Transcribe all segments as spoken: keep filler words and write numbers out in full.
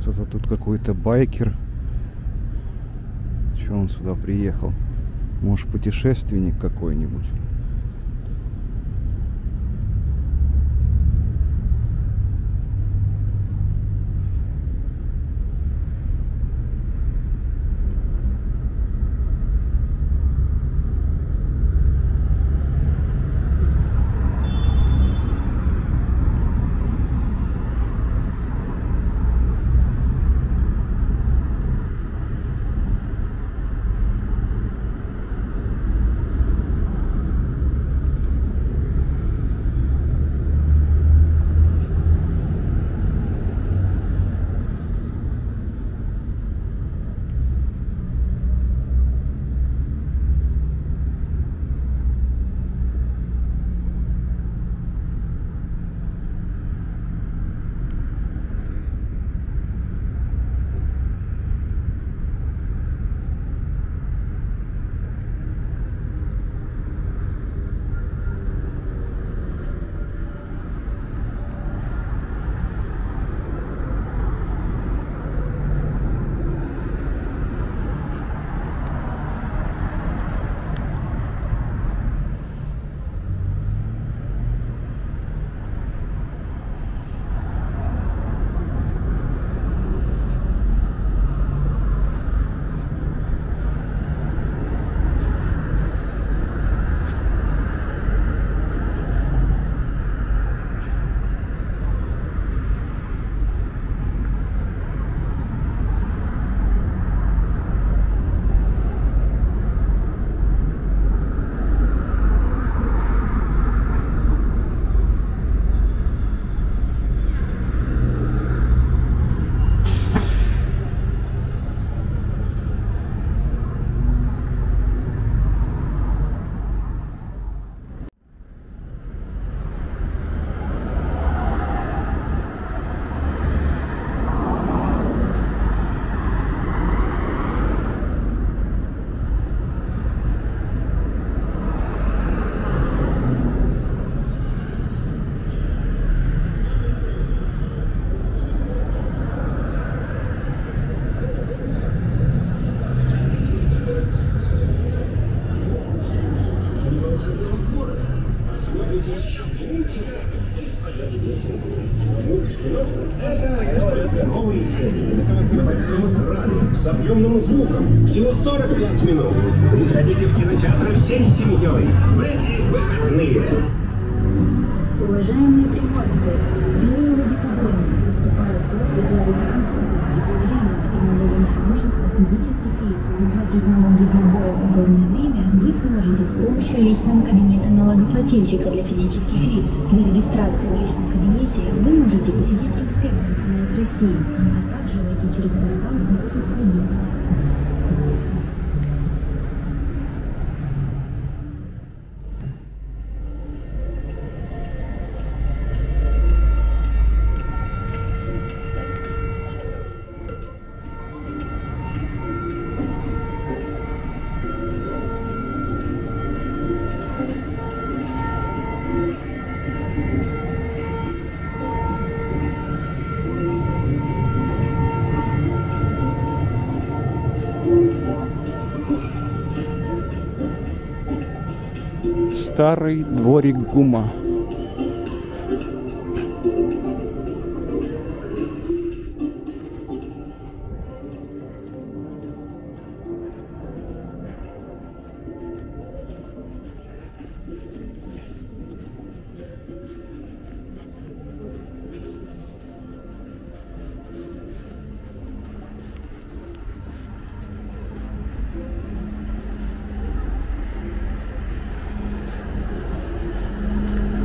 Что-то тут какой-то байкер. Че он сюда приехал? Может, путешественник какой-нибудь? Всего сорок пять минут. Приходите в кинотеатр всей семьей в эти выходные. Уважаемые приморцы, первого декабря наступает срок уплаты транспортного, земельного и налогового имущества физических лиц. Уплатить налоги в любое удобное время вы сможете с помощью личного кабинета налогоплательщика для физических лиц. Для регистрации в личном кабинете вы можете посетить инспекцию ФНС России, а также войти через портал госуслуги. Старый дворик ГУМа. Thank you.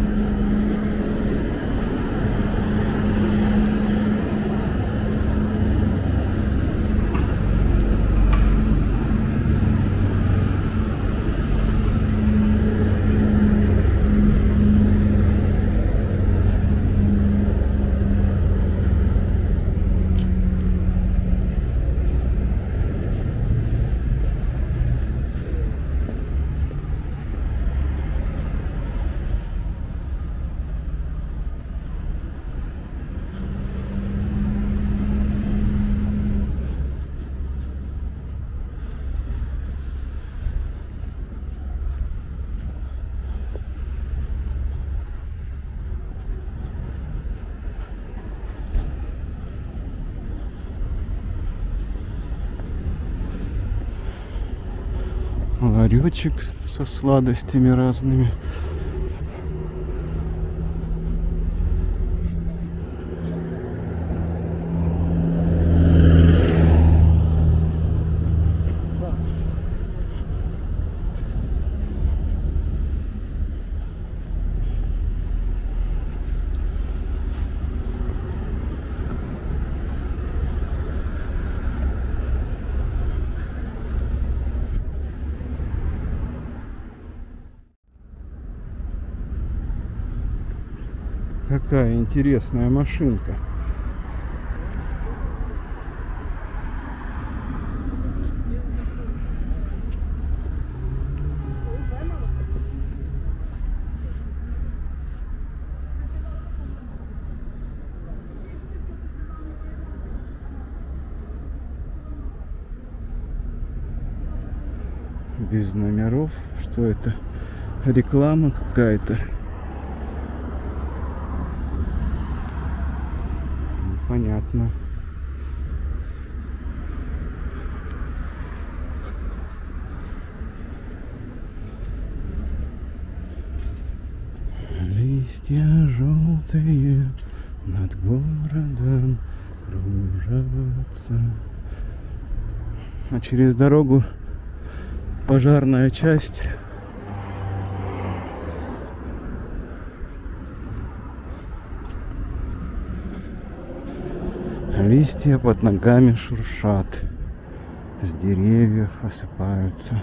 ларечек со сладостями разными. Какая интересная машинка. Без номеров. Что это? Реклама какая-то. Понятно. Листья желтые над городом кружатся. А через дорогу пожарная часть. Листья под ногами шуршат, с деревьев осыпаются.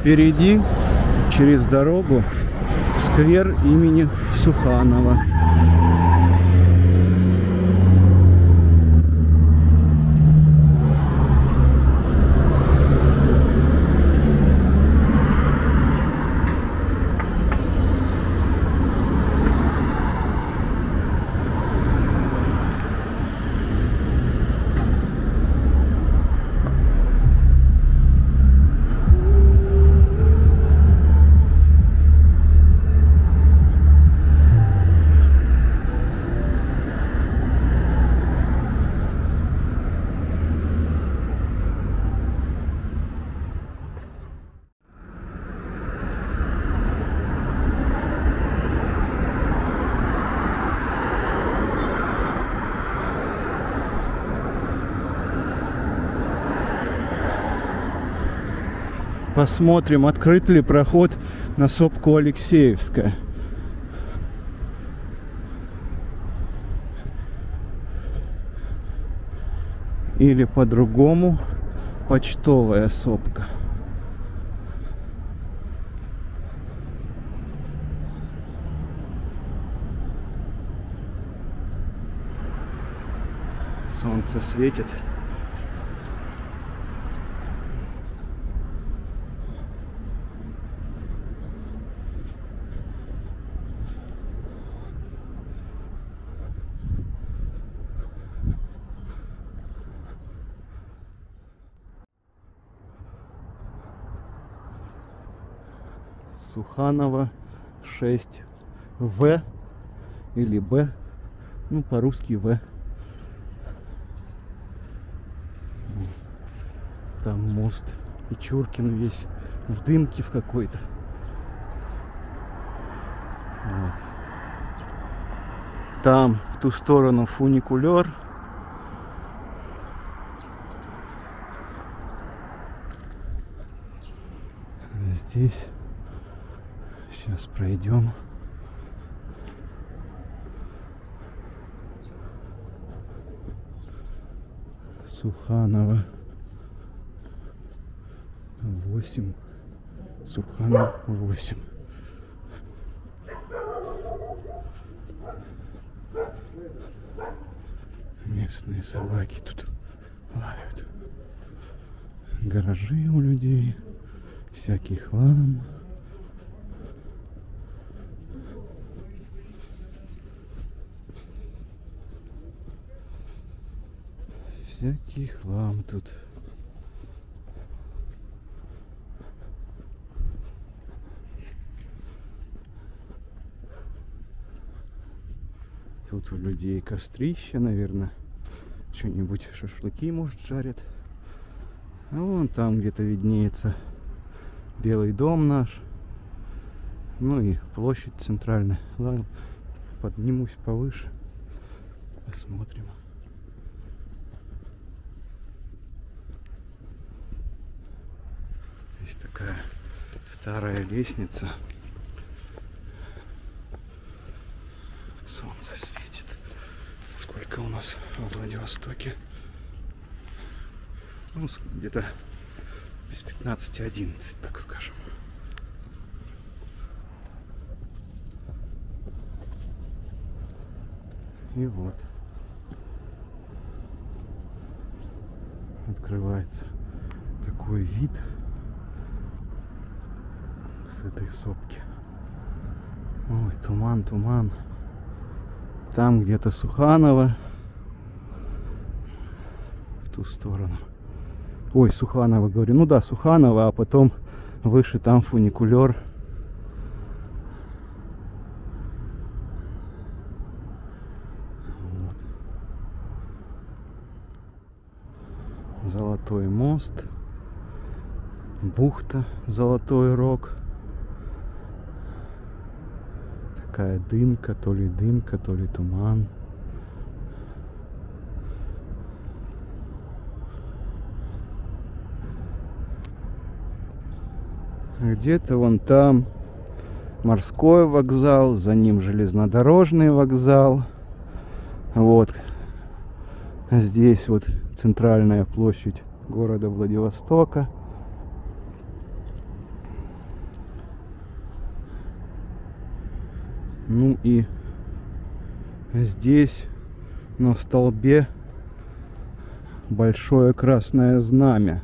Впереди, через дорогу, сквер имени Суханова. Посмотрим, открыт ли проход на сопку Алексеевская. Или по-другому почтовая сопка. Солнце светит. Суханова шесть В или Б, ну по-русски В. Там мост, и Чуркин весь в дымке в какой-то. Вот. Там в ту сторону фуникулер. Здесь сейчас пройдем. Суханова восемь. Суханова восемь. Местные собаки тут лают. Гаражи у людей. Всякий хлам. Всякий хлам тут. Тут у людей кострище, наверное. Что-нибудь шашлыки, может, жарят. А вон там где-то виднеется Белый дом наш, ну и площадь центральная. Ладно, поднимусь повыше, посмотрим. Здесь такая старая лестница. Солнце светит. Сколько у нас в Владивостоке? Ну, где-то без пятнадцати одиннадцать, так скажем. И вот открывается такой вид с этой сопки. Ой, туман, туман. Там где-то Суханова. В ту сторону. Ой, Суханова, говорю. Ну да, Суханова, а потом выше там фуникулер. Вот. Золотой мост. Бухта Золотой Рог. Такая дымка, то ли дымка, то ли туман. Где-то вон там морской вокзал, за ним железнодорожный вокзал. Вот здесь вот центральная площадь города Владивостока. Ну и здесь на столбе большое красное знамя.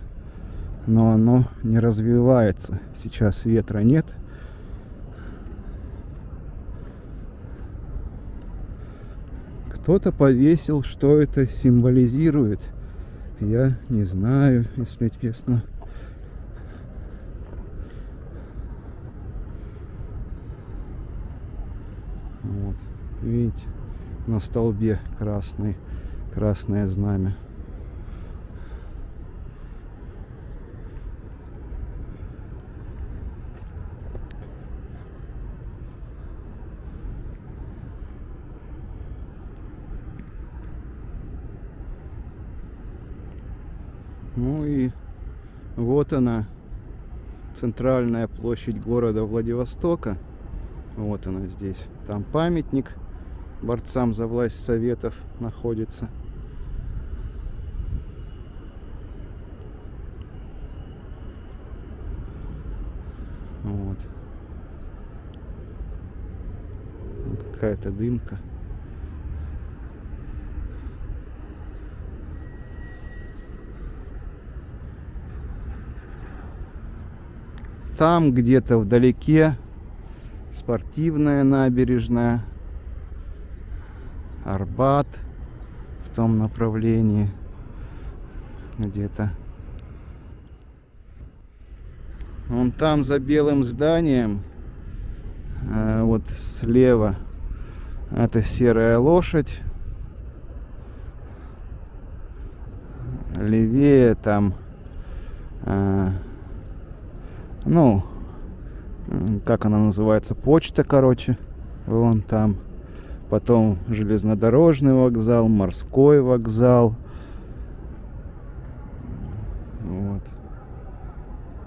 Но оно не развивается. Сейчас ветра нет. Кто-то повесил, что это символизирует. Я не знаю, если честно. Вот. Видите, на столбе красный, красное знамя. Ну и вот она, центральная площадь города Владивостока. Вот она здесь. Там памятник борцам за власть Советов находится. Вот. Какая-то дымка. Там где-то вдалеке спортивная набережная, Арбат в том направлении где-то. Вон там за белым зданием вот слева это серая лошадь, левее там, ну, как она называется, почта, короче, вон там. Потом железнодорожный вокзал, морской вокзал. Вот.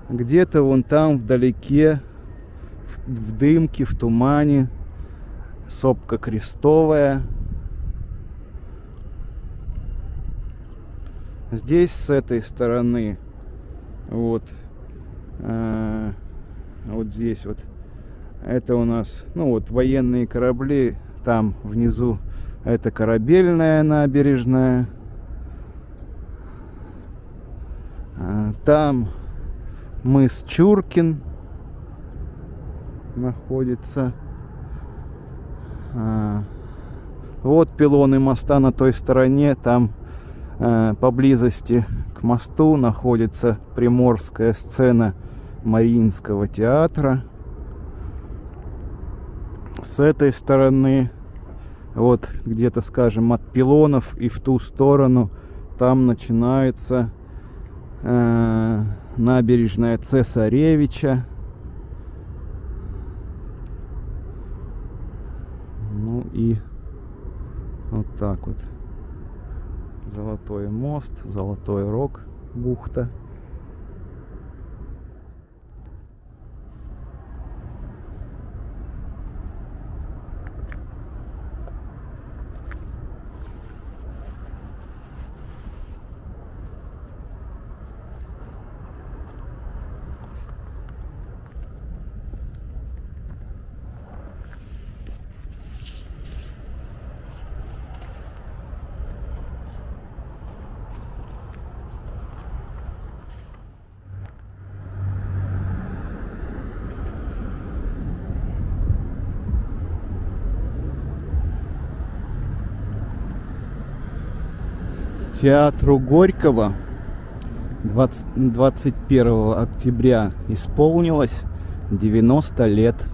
Где-то вон там вдалеке, в, в дымке, в тумане, сопка Крестовая. Здесь с этой стороны, вот, э, вот здесь вот, это у нас, ну вот, военные корабли. Там внизу это корабельная набережная. Там мыс Чуркин находится. Вот пилоны моста на той стороне. Там поблизости к мосту находится приморская сцена Мариинского театра. С этой стороны, вот где-то, скажем, от пилонов и в ту сторону, там начинается э, набережная Цесаревича. Ну и вот так вот. Золотой мост, Золотой Рог, бухта. Театру Горького двадцать, двадцать первого октября исполнилось девяносто лет.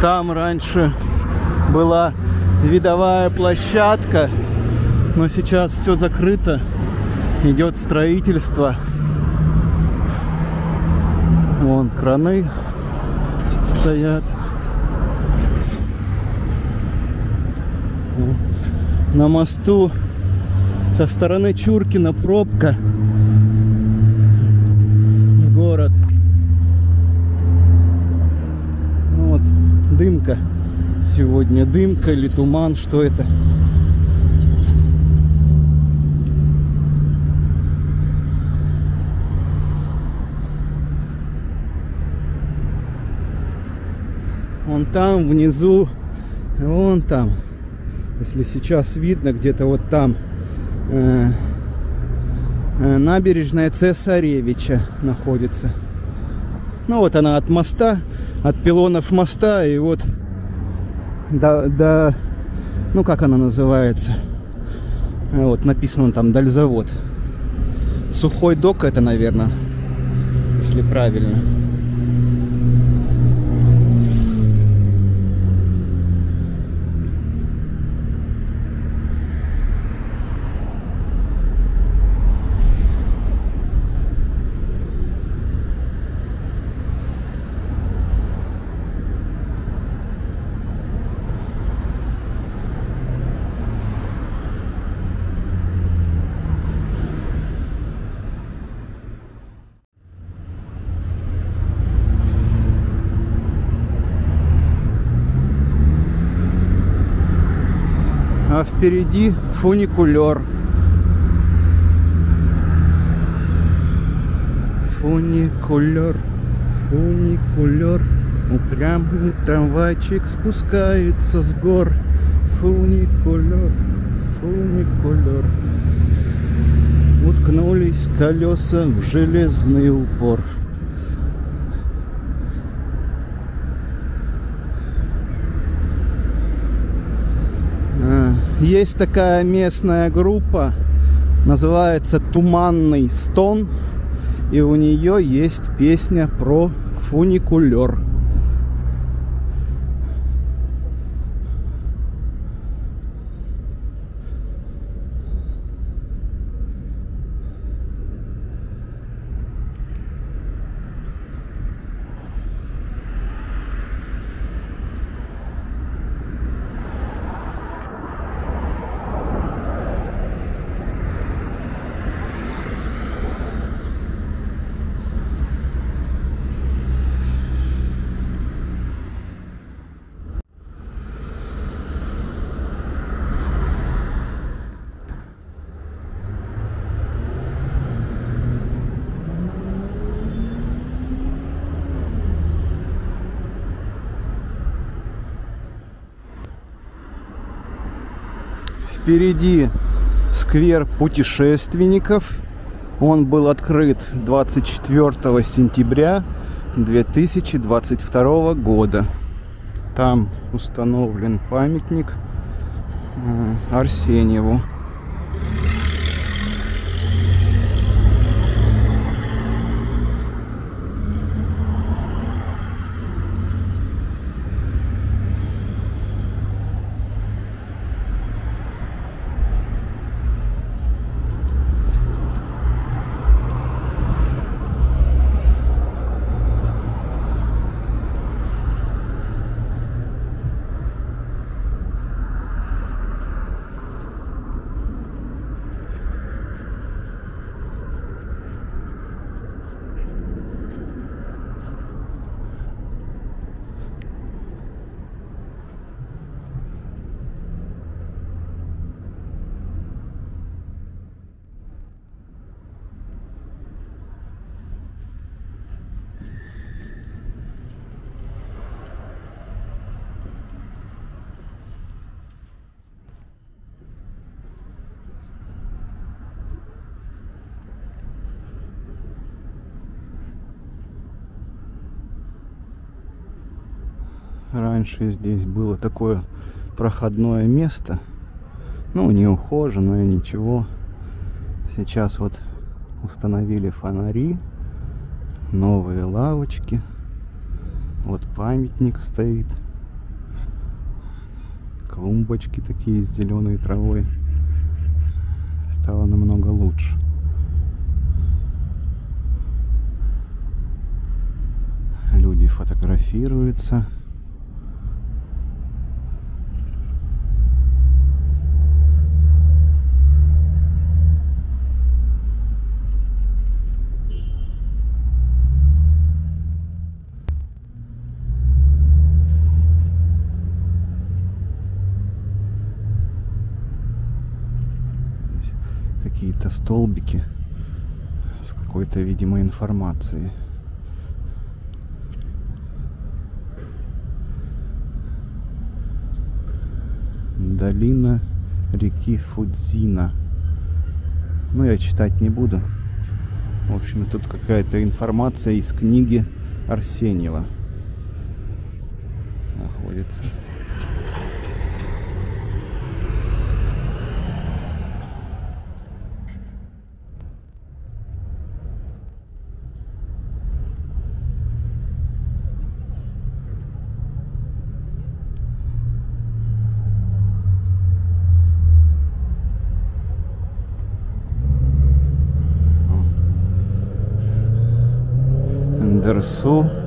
Там раньше была видовая площадка, но сейчас все закрыто, идет строительство. Вон краны стоят. На мосту со стороны Чуркина пробка в город. Дымка. Сегодня дымка или туман, что это? Вон там, внизу, вон там. Если сейчас видно, где-то вот там э -э набережная Цесаревича находится. Ну вот она от моста. От пилонов моста и вот до, до, ну как она называется, вот написано там Дальзавод. Сухой док это, наверное, если правильно. А впереди фуникулер. Фуникулер, фуникулер. Упрямый трамвайчик спускается с гор. Фуникулер, фуникулер. Уткнулись колеса в железный упор. Есть такая местная группа, называется «Туманный стон», и у нее есть песня про фуникулер. Впереди сквер путешественников. Он был открыт двадцать четвёртого сентября две тысячи двадцать второго года. Там установлен памятник Арсеньеву. Раньше здесь было такое проходное место, ну, не ухоженное, ничего. Сейчас вот установили фонари, новые лавочки, вот памятник стоит, клумбочки такие с зеленой травой. Стало намного лучше. Люди фотографируются. Какие-то столбики с какой-то, видимо, информацией. Долина реки Фудзина. Ну, я читать не буду. В общем, тут какая-то информация из книги Арсеньева находится. Андерсу.